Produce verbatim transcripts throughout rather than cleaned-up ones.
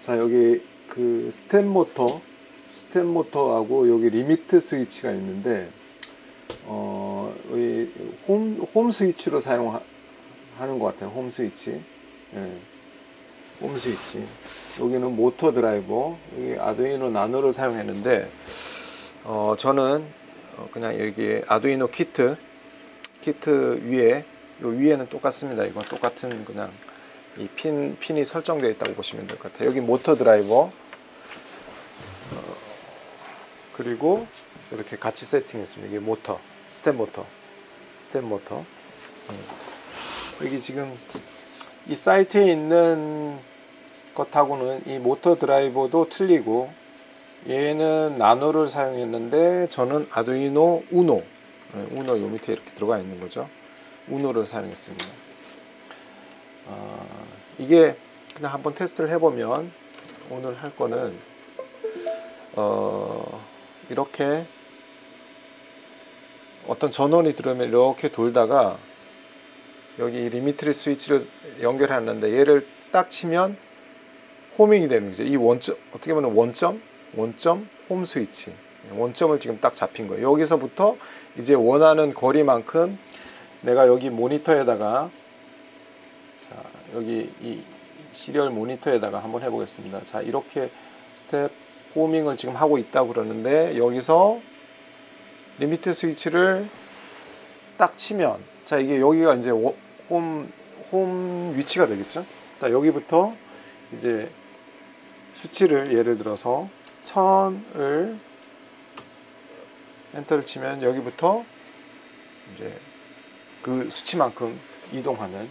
자, 여기 그 스텝모터 스텝모터하고 여기 리미트 스위치가 있는데 어, 이 홈, 홈 스위치로 사용하는 것 같아요. 홈 스위치. 예. 홈 스위치. 여기는 모터 드라이버. 여기 아두이노 나노를 사용했는데 어, 저는 그냥 여기 아두이노 키트 키트 위에 요 위에는 똑같습니다. 이건 똑같은 그냥 이 핀, 핀이 설정되어 있다고 보시면 될 것 같아요. 여기 모터 드라이버 어, 그리고 이렇게 같이 세팅했습니다. 이게 모터, 스텝 모터, 스텝 모터. 여기 지금 이 사이트에 있는 것하고는 이 모터 드라이버도 틀리고 얘는 나노를 사용했는데 저는 아두이노 우노, 우노 요 밑에 이렇게 들어가 있는 거죠. 우노를 사용했습니다. 어, 이게 그냥 한번 테스트를 해보면 오늘 할 거는 어, 이렇게 어떤 전원이 들어오면 이렇게 돌다가 여기 리미트리 스위치를 연결하는데 얘를 딱 치면 호밍이 되는 거죠. 이 원점, 어떻게 보면 원점, 원점, 홈 스위치. 원점을 지금 딱 잡힌 거예요. 여기서부터 이제 원하는 거리만큼 내가 여기 모니터에다가 자, 여기 이 시리얼 모니터에다가 한번 해보겠습니다. 자, 이렇게 스텝 호밍을 지금 하고 있다고 그러는데 여기서 리미트 스위치를 딱 치면 자, 이게 여기가 이제 홈, 홈 위치가 되겠죠. 자, 여기부터 이제 수치를 예를 들어서 천을 엔터를 치면 여기부터 이제 그 수치만큼 이동하는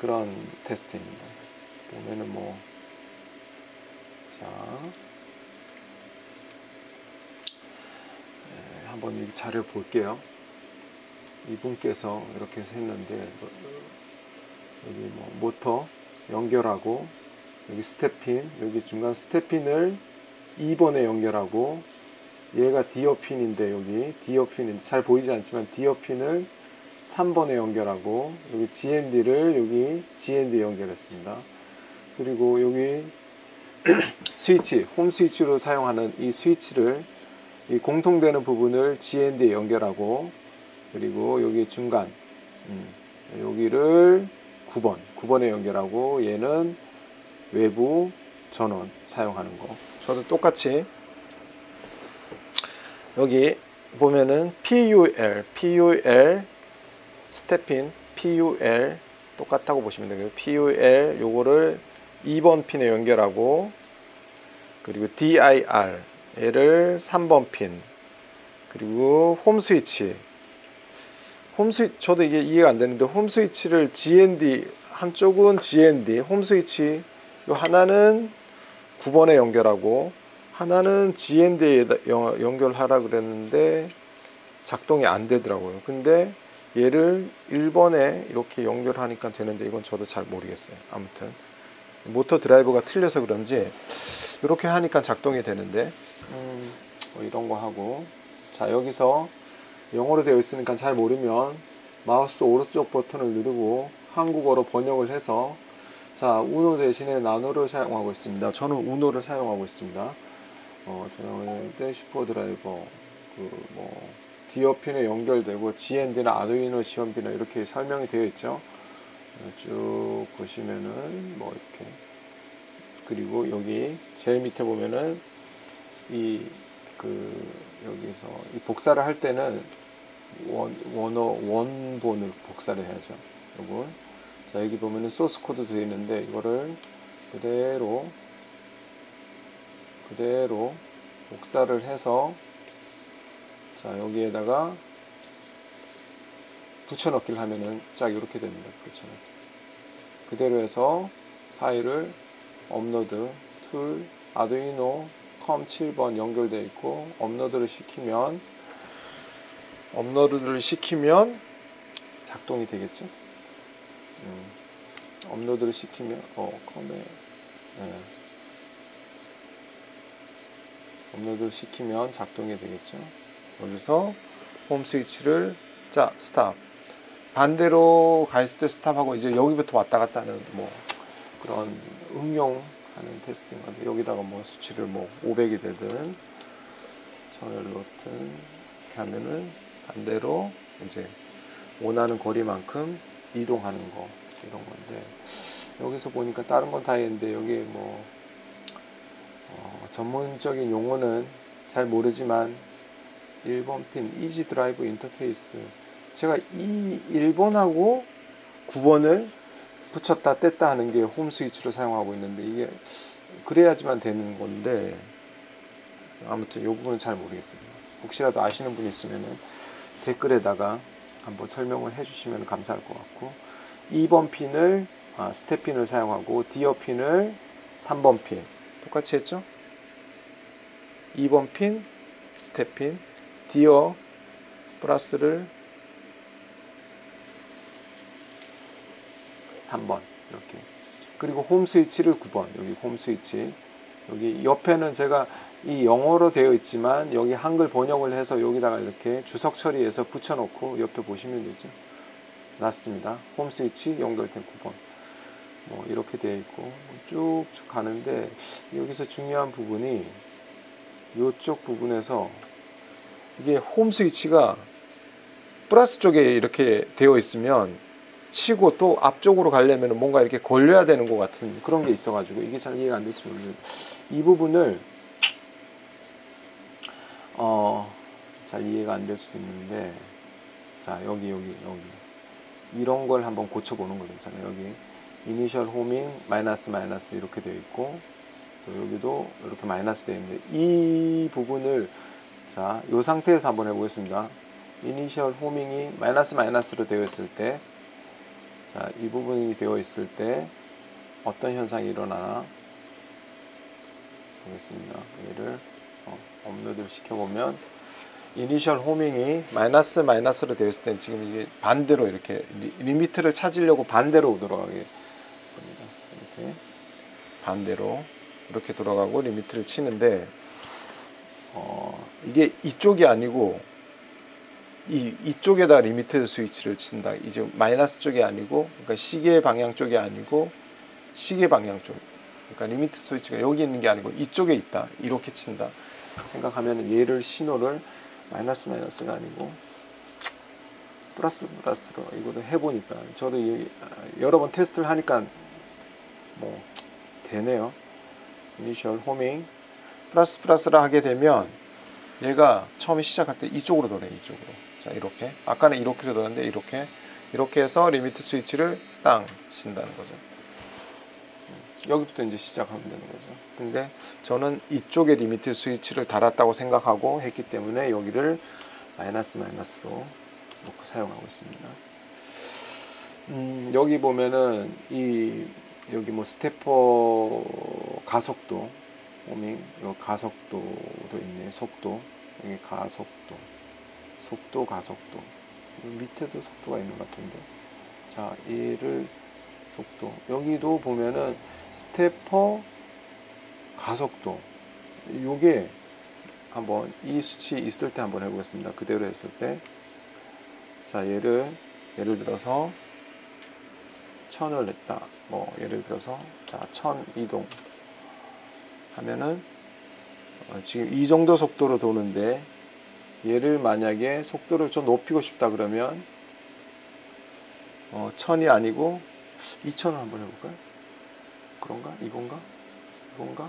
그런 테스트입니다. 보면은 뭐 자, 네, 한번 이 자료 볼게요. 이분께서 이렇게 해서 했는데 여기 뭐 모터 연결하고 여기 스텝핀, 여기 중간 스텝핀을 이 번에 연결하고 얘가 디어핀인데 여기 디어핀인데 잘 보이지 않지만 디어핀을 삼 번에 연결하고 여기 지엔디를 여기 지엔디 연결했습니다. 그리고 여기 스위치, 홈 스위치로 사용하는 이 스위치를 이 공통되는 부분을 지엔디에 연결하고 그리고 여기 중간 음, 여기를 구 번, 구 번에 연결하고 얘는 외부 전원 사용하는 거. 저도 똑같이 여기 보면은 피 유 엘, 피 유 엘 스텝핀 피 유 엘 똑같다고 보시면 되고요. 피 유 엘 요거를 이 번 핀에 연결하고 그리고 디 아이 알 얘를 삼 번 핀 그리고 홈 스위치 홈 스위치 저도 이게 이해가 안 되는데 홈 스위치를 지엔디 한쪽은 지엔디 홈 스위치 요 하나는 구 번에 연결하고 하나는 지엔디에 연결하라 그랬는데 작동이 안 되더라고요. 근데 얘를 일 번에 이렇게 연결하니까 되는데 이건 저도 잘 모르겠어요. 아무튼 모터 드라이버가 틀려서 그런지 이렇게 하니까 작동이 되는데 음, 뭐 이런 거 하고 자, 여기서 영어로 되어 있으니까 잘 모르면 마우스 오른쪽 버튼을 누르고 한국어로 번역을 해서 자, 우노 대신에 나노를 사용하고 있습니다. 저는 우노를 사용하고 있습니다. 어, 저는 슈퍼 드라이버 그 뭐 디어핀에 연결되고 지엔디나 아두이노 지원비나 이렇게 설명이 되어 있죠. 쭉 보시면은 뭐 이렇게 그리고 여기 제일 밑에 보면은 이 그 여기서 이 복사를 할 때는 원 원어 원본을 복사를 해야죠. 요걸 자, 여기 보면은 소스 코드 되어 있는데 이거를 그대로 그대로 복사를 해서 자, 여기에다가 붙여넣기를 하면은 쫙 이렇게 됩니다. 붙여넣기. 그대로 해서 파일을 업로드 툴 아두이노 컴 칠 번 연결되어 있고 업로드를 시키면 업로드를 시키면 작동이 되겠죠. 음, 업로드를 시키면 어 컴에 네. 업로드를 시키면 작동이 되겠죠. 여기서 홈 스위치를 자 스탑, 반대로 가 있을 때 스탑하고 이제 여기부터 왔다 갔다 하는 뭐 그런 응용하는 테스트인 건데, 여기다가 뭐 수치를 뭐 오백이 되든 정렬로 든 이렇게 하면은 반대로 이제 원하는 거리만큼 이동하는 거, 이런 건데, 여기서 보니까 다른 건 다 있는데 여기 뭐 어, 전문적인 용어는 잘 모르지만 일 번 핀 이지 드라이브 인터페이스, 제가 이 일 번하고 구 번을 붙였다 뗐다 하는 게 홈 스위치로 사용하고 있는데, 이게 그래야지만 되는 건데 아무튼 이 부분은 잘 모르겠습니다. 혹시라도 아시는 분이 있으면 댓글에다가 한번 설명을 해주시면 감사할 것 같고, 이 번 핀을 아, 스텝 핀을 사용하고 디어 핀을 삼 번 핀 똑같이 했죠? 이 번 핀, 스텝 핀, 디어 플러스를 삼 번 이렇게, 그리고 홈 스위치를 구 번, 여기 홈 스위치, 여기 옆에는 제가 이 영어로 되어 있지만 여기 한글 번역을 해서 여기다가 이렇게 주석 처리해서 붙여놓고 옆에 보시면 되죠. 놨습니다. 홈 스위치 연결된 구 번 뭐 이렇게 되어 있고 쭉쭉 가는데, 여기서 중요한 부분이 이쪽 부분에서 이게 홈 스위치가 플러스 쪽에 이렇게 되어 있으면 치고 또 앞쪽으로 가려면 뭔가 이렇게 걸려야 되는 것 같은 그런 게 있어 가지고 이게 잘 이해가 안 될지 모르겠는데, 이 부분을 어, 잘 이해가 안 될 수도 있는데, 자 여기 여기 여기 이런 걸 한번 고쳐보는 거 있잖아요. 여기 이니셜 호밍 마이너스 마이너스 이렇게 되어 있고, 또 여기도 이렇게 마이너스 되어 있는데, 이 부분을 자 이 상태에서 한번 해보겠습니다. 이니셜 호밍이 마이너스 마이너스로 되어 있을 때, 자 이 부분이 되어 있을 때 어떤 현상이 일어나나 보겠습니다. 얘를 어, 업로드를 시켜보면 이니셜 호밍이 마이너스 마이너스로 되어 있을 때 지금 이게 반대로 이렇게 리, 리미트를 찾으려고 반대로 돌아가게 됩니다. 이렇게 반대로 이렇게 돌아가고 리미트를 치는데, 어, 이게 이쪽이 아니고 이, 이쪽에다 리미트 스위치를 친다. 이제 마이너스 쪽이 아니고, 그러니까 시계 방향 쪽이 아니고 시계 방향 쪽, 그러니까 리미트 스위치가 여기 있는 게 아니고 이쪽에 있다 이렇게 친다 생각하면, 얘를 신호를 마이너스 마이너스가 아니고 플러스 플러스로, 이거도 해보니까 저도 이, 여러 번 테스트를 하니까 뭐 되네요. 이니셜 호밍 플러스 플러스라 하게 되면 얘가 처음에 시작할 때 이쪽으로 도네, 이쪽으로. 자 이렇게, 아까는 이렇게로 도는데 이렇게 이렇게 해서 리미트 스위치를 땅 친다는 거죠. 여기부터 이제 시작하면 되는 거죠. 근데 저는 이쪽에 리미트 스위치를 달았다고 생각하고 했기 때문에 여기를 마이너스 마이너스로 놓고 사용하고 있습니다. 음, 여기 보면은 이 여기 뭐 스테퍼 가속도 호밍, 가속도도 있네. 속도, 여기 가속도, 속도, 가속도, 밑에도 속도가 있는 것 같은데, 자 얘를 속도, 여기도 보면은 스테퍼 가속도, 요게 한번 이 수치 있을 때 한번 해보겠습니다. 그대로 했을 때, 자 얘를 예를 들어서 천을 냈다, 뭐 예를 들어서 자 천 이동 하면은 어, 지금 이 정도 속도로 도는데, 얘를 만약에 속도를 좀 높이고 싶다 그러면 어, 천이 아니고 이천을 한번 해볼까요? 그런가? 이건가? 이건가?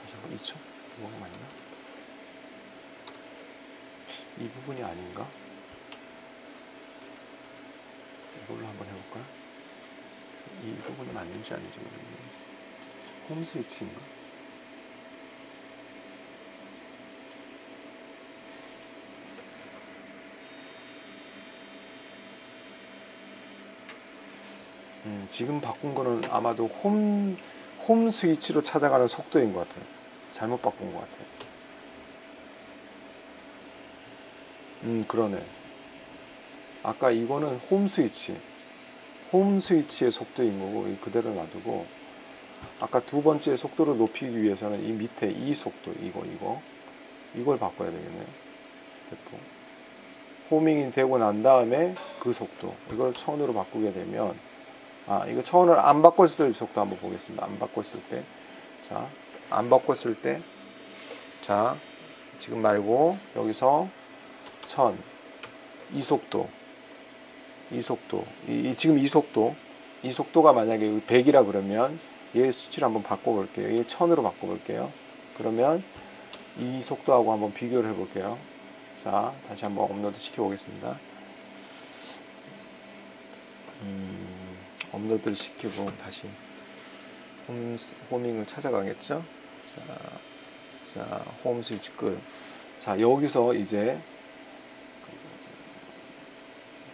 다시 한번 이천? 이건 맞나? 이 부분이 아닌가? 이걸로 한번 해볼까요? 이 부분이 맞는지 아닌지 모르겠네요. 홈 스위치인가? 음, 지금 바꾼 거는 아마도 홈, 홈 스위치로 찾아가는 속도인 것 같아요. 잘못 바꾼 것 같아요. 음, 그러네. 아까 이거는 홈 스위치. 홈 스위치의 속도인 거고, 그대로 놔두고, 아까 두 번째 속도를 높이기 위해서는 이 밑에 이 속도, 이거, 이거, 이걸 바꿔야 되겠네요. 대포. 호밍이 되고 난 다음에 그 속도, 이걸 천으로 바꾸게 되면, 아, 이거 천을 안 바꿨을 때 속도 한번 보겠습니다. 안 바꿨을 때. 자, 안 바꿨을 때. 자, 지금 말고, 여기서 천. 이 속도. 이 속도. 이, 이, 지금 이 속도. 이 속도가 만약에 백이라 그러면 얘 수치를 한번 바꿔볼게요. 얘 천으로 바꿔볼게요. 그러면 이 속도하고 한번 비교를 해볼게요. 자, 다시 한번 업로드 시켜보겠습니다. 음, 업로드를 시키고 다시 홈, 호밍을 찾아가겠죠. 자, 자, 홈 스위치 끝. 자, 여기서 이제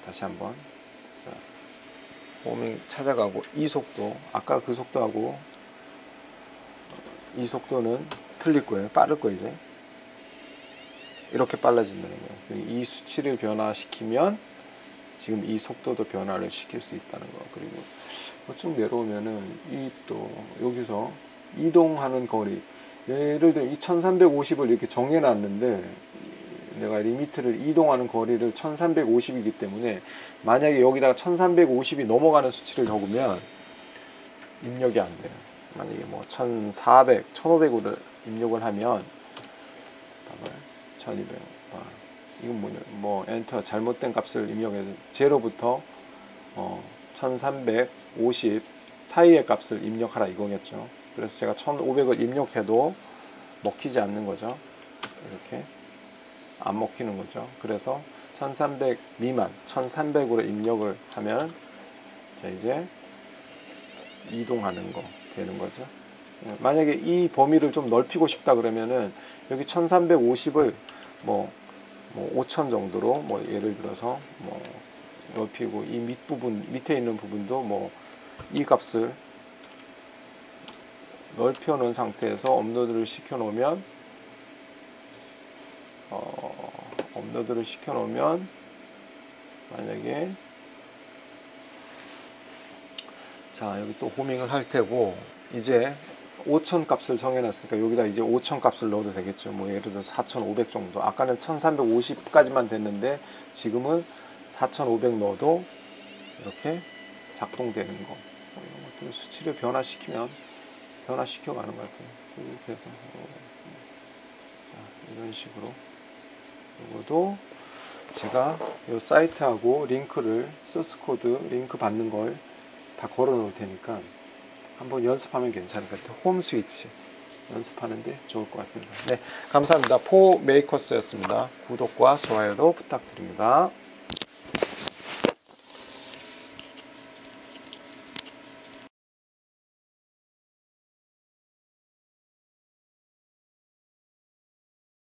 다시 한번 자, 호밍 찾아가고 이 속도, 아까 그 속도하고 이 속도는 틀릴 거예요. 빠를 거예요. 이제 이렇게 빨라진다는 거예요. 이 수치를 변화시키면 지금 이 속도도 변화를 시킬 수 있다는 거. 그리고 쭉 내려오면은 이 또 여기서 이동하는 거리, 예를 들어 이 천삼백오십을 이렇게 정해놨는데 내가 리미트를 이동하는 거리를 천삼백오십이기 때문에 만약에 여기다가 천삼백오십이 넘어가는 수치를 적으면 입력이 안 돼요. 만약에 뭐 천사백, 천오백으로 입력을 하면 봐봐요. 천이백. 아, 이건 뭐냐? 뭐 엔터 잘못된 값을 입력해서 제로부터 어, 천삼백오십 사이의 값을 입력하라 이거겠죠. 그래서 제가 천오백을 입력해도 먹히지 않는 거죠. 이렇게 안 먹히는 거죠. 그래서 천삼백 미만, 천삼백으로 입력을 하면 자, 이제 이동하는 거 되는 거죠. 만약에 이 범위를 좀 넓히고 싶다 그러면은 여기 천삼백오십을 뭐, 뭐 오천 정도로 뭐 예를 들어서 뭐 넓히고 이 밑부분, 밑에 있는 부분도 뭐 이 값을 넓혀 놓은 상태에서 업로드를 시켜 놓으면 어, 업로드를 시켜 놓으면 만약에 자, 여기 또 호밍을 할 테고 이제 오천 값을 정해놨으니까 여기다 이제 오천 값을 넣어도 되겠죠. 뭐 예를 들어서 사천오백 정도. 아까는 천삼백오십까지만 됐는데 지금은 사천오백 넣어도 이렇게 작동되는 거. 뭐 이런 것들 수치를 변화시키면 변화시켜가는 것 같아요. 이렇게 해서 자, 이런 식으로. 이것도 제가 이 사이트하고 링크를 소스 코드 링크 받는 걸 다 걸어놓을 테니까. 한번 연습하면 괜찮을 것 같아요. 홈 스위치 연습하는데 좋을 것 같습니다. 네, 감사합니다. 포메이커스였습니다. 구독과 좋아요도 부탁드립니다.